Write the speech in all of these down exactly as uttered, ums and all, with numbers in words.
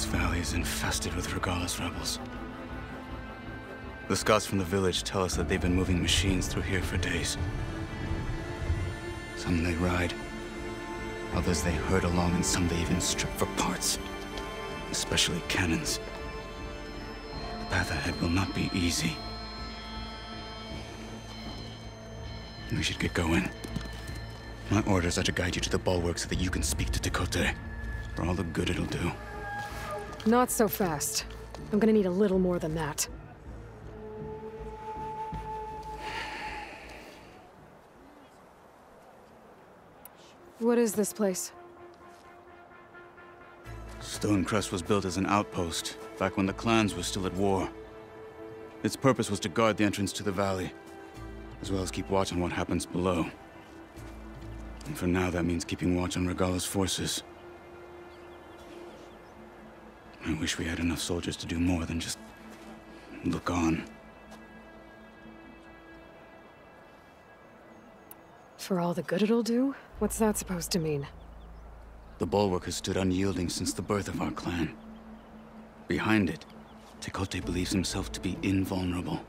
This valley is infested with Regalla's rebels. The scouts from the village tell us that they've been moving machines through here for days. Some they ride, others they herd along, and some they even strip for parts, especially cannons. The path ahead will not be easy. We should get going. My orders are to guide you to the bulwark so that you can speak to Tekotteh, for all the good it'll do. Not so fast. I'm gonna need a little more than that. What is this place? Stonecrest was built as an outpost, back when the clans were still at war. Its purpose was to guard the entrance to the valley, as well as keep watch on what happens below. And for now, that means keeping watch on Regalla's forces. I wish we had enough soldiers to do more than just look on. For all the good it'll do? What's that supposed to mean? The bulwark has stood unyielding since the birth of our clan. Behind it, Tekotteh believes himself to be invulnerable.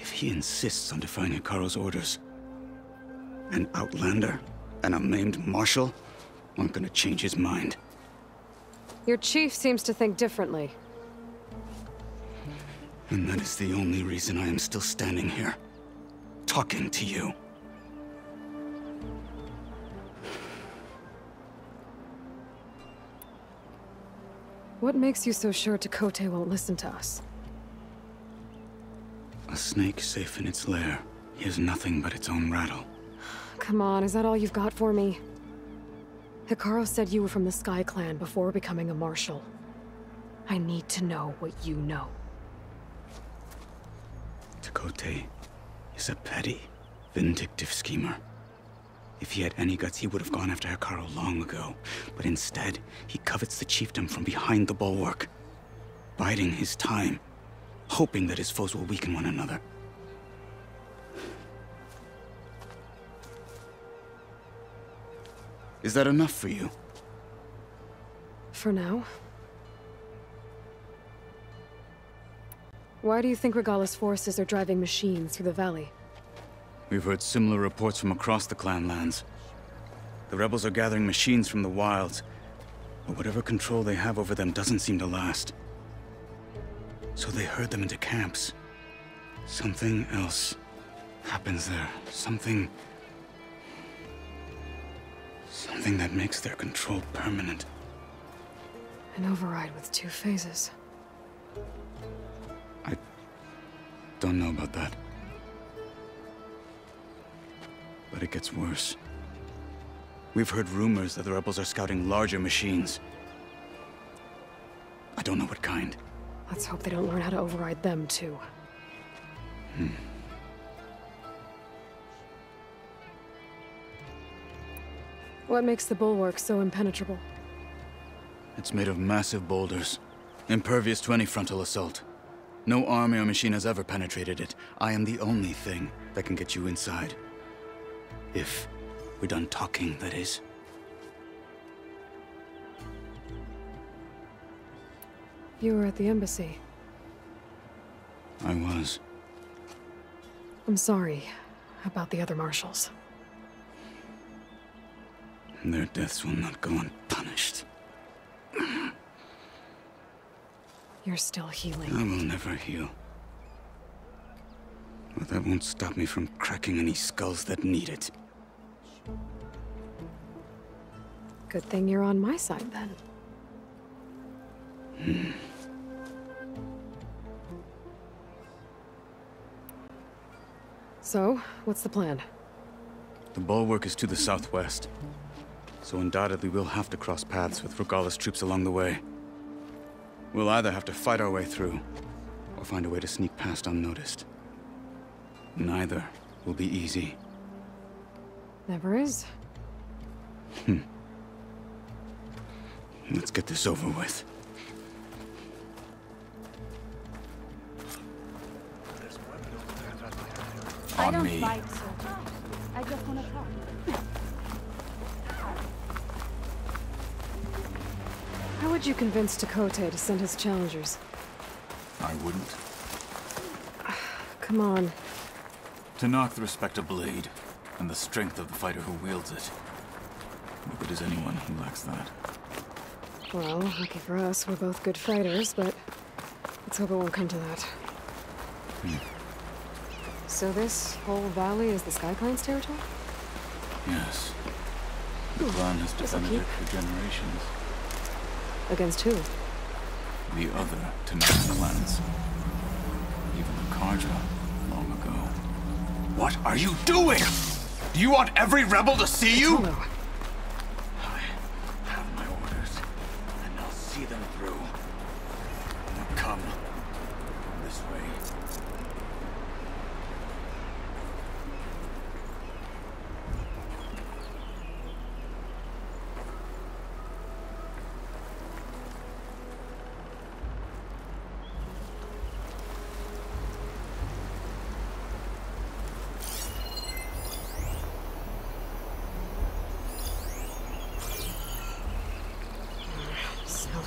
If he insists on defying Hekarro's orders, an outlander and a maimed marshal aren't gonna change his mind. Your chief seems to think differently. And that is the only reason I am still standing here, talking to you. What makes you so sure Tekotteh won't listen to us? A snake safe in its lair hears nothing but its own rattle. Come on, is that all you've got for me? Hekarro said you were from the Sky Clan before becoming a marshal. I need to know what you know. Tekotteh is a petty, vindictive schemer. If he had any guts, he would have gone after Hekarro long ago. But instead, he covets the chiefdom from behind the bulwark, biding his time, hoping that his foes will weaken one another. Is that enough for you? For now. Why do you think Regalla's forces are driving machines through the valley? We've heard similar reports from across the clanlands. The rebels are gathering machines from the wilds, but whatever control they have over them doesn't seem to last. So they herd them into camps. Something else happens there. Something... Something that makes their control permanent. An override with two phases. I... don't know about that. But it gets worse. We've heard rumors that the rebels are scouting larger machines. I don't know what kind. Let's hope they don't learn how to override them, too. Hmm. What makes the bulwark so impenetrable? It's made of massive boulders, impervious to any frontal assault. No army or machine has ever penetrated it. I am the only thing that can get you inside. If we're done talking, that is. You were at the embassy. I was. I'm sorry about the other marshals. Their deaths will not go unpunished. You're still healing. I will never heal. But that won't stop me from cracking any skulls that need it. Good thing you're on my side, then. Hmm. So, what's the plan? The bulwark is to the southwest, so undoubtedly we'll have to cross paths with Regalla's troops along the way. We'll either have to fight our way through, or find a way to sneak past unnoticed. Neither will be easy. Never is. Hmm. Let's get this over with. I don't fight, sir. I just want to talk. I would would you convince Tekotteh to send his challengers? I wouldn't. Come on. To knock the respect of Blade, and the strength of the fighter who wields it. What good is anyone who lacks that? Well, lucky for us, we're both good fighters, but let's hope it won't come to that. Hmm. So this whole valley is the Sky Clan's territory? Yes. The clan has defended it for generations. Against who? The other Tekotteh clans. Even the Karja, long ago. What are you doing? Do you want every rebel to see you? Kotallo. I have my orders, and I'll see them through. Now come this way.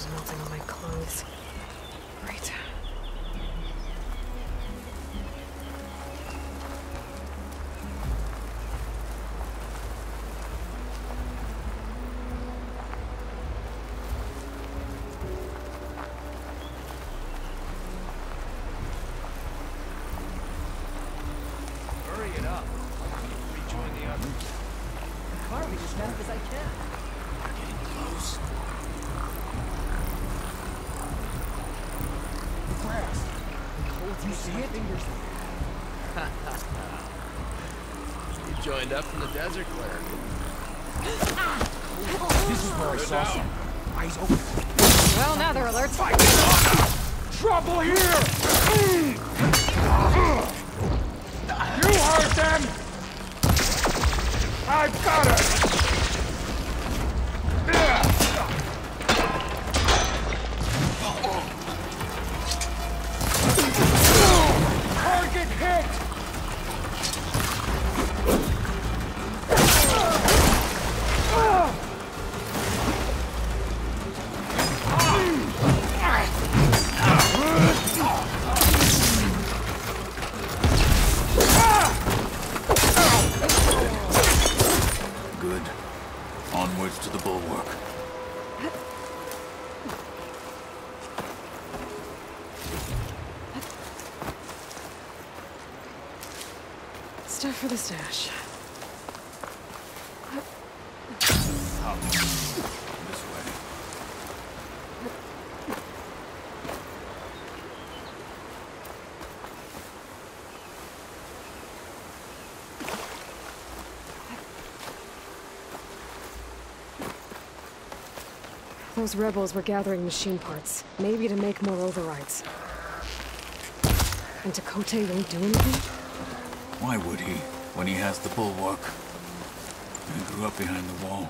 Melting on my clothes. Right. Hurry it up. Rejoin the others. I'm farming as fast as I can. We're getting close. You see it? You joined up from the desert, Claire. This is where I saw some. Eyes open. Well, now they're alert. Fight! Trouble here! You heard them! I got it! Target hit! Good. Onwards to the bulwark. Stuff for the stash. Up. This way. Those rebels were gathering machine parts, maybe to make more overrides. And Tekotteh won't do anything? Why would he, when he has the bulwark? I grew up behind the wall.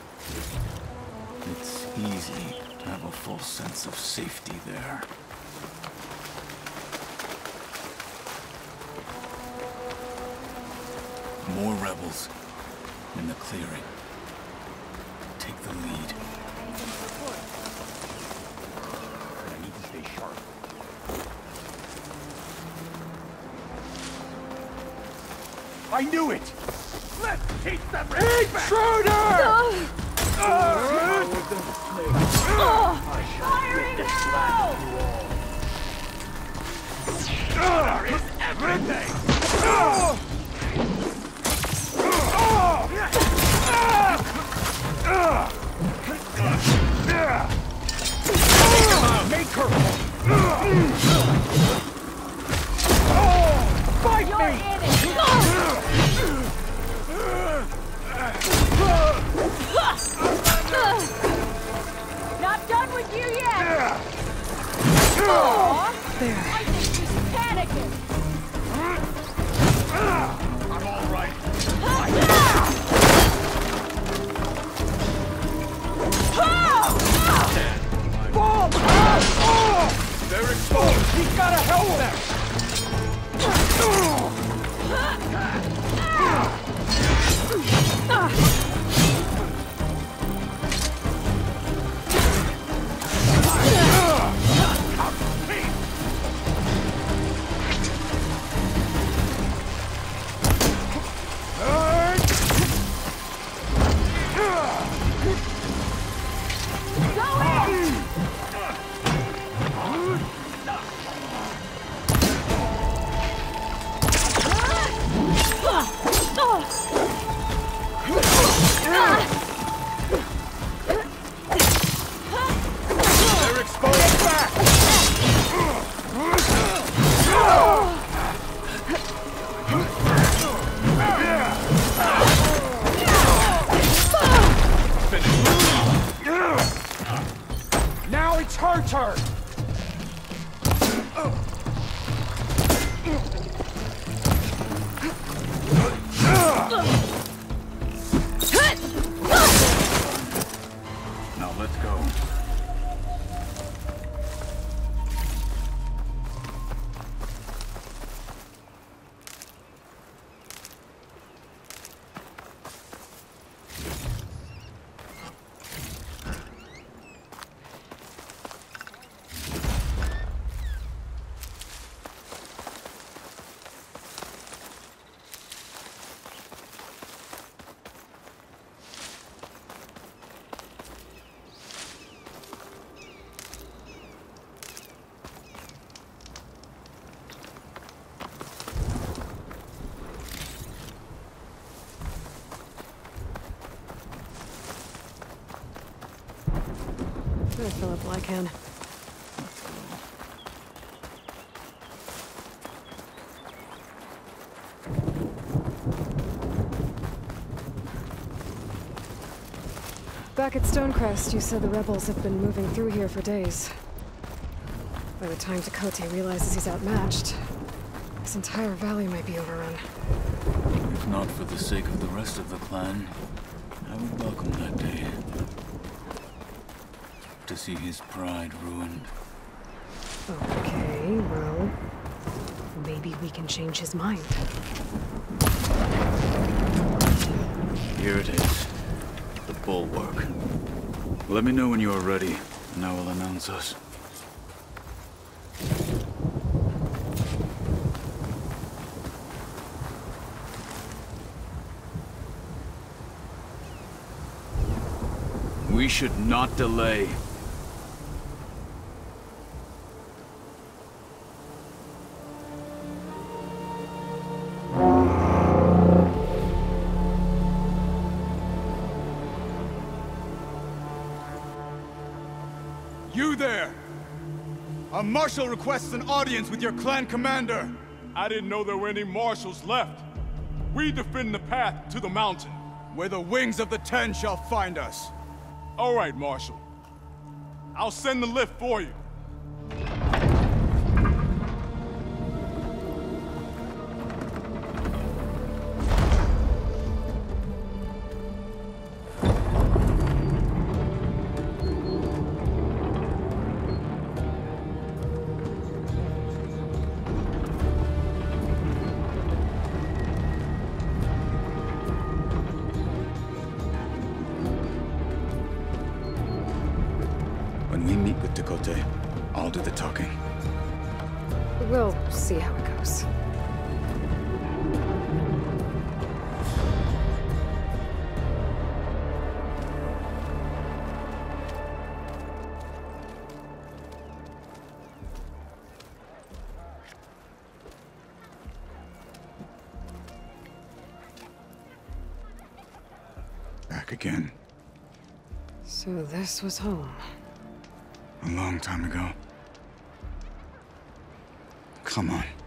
It's easy to have a full sense of safety there. More rebels in the clearing. Take the lead. I need to stay sharp. I knew it! Let's teach them respect! Intruder! No. Uh, uh, firing now! There is everything! Uh, uh, Make her! Oh! Fight me! Not done with you yet! Oh, there. I think she's panicking! I'm all right. Bomb! Oh! They're exposed! He's got a hell with them! Ah! our turn! Now let's go. I'm gonna fill up all I can. Back at Stonecrest, you said the rebels have been moving through here for days. By the time Tekotteh realizes he's outmatched, this entire valley might be overrun. If not for the sake of the rest of the clan, I would welcome that day. To see his pride ruined. Okay, well, maybe we can change his mind. Here it is, the bulwark. Let me know when you are ready, and I will announce us. We should not delay. Marshal requests an audience with your clan commander. I didn't know there were any marshals left. We defend the path to the mountain. Where the wings of the Ten shall find us. All right, Marshal. I'll send the lift for you. I'll do the talking. We'll see how it goes. Back again. So this was home. A long time ago. Come on.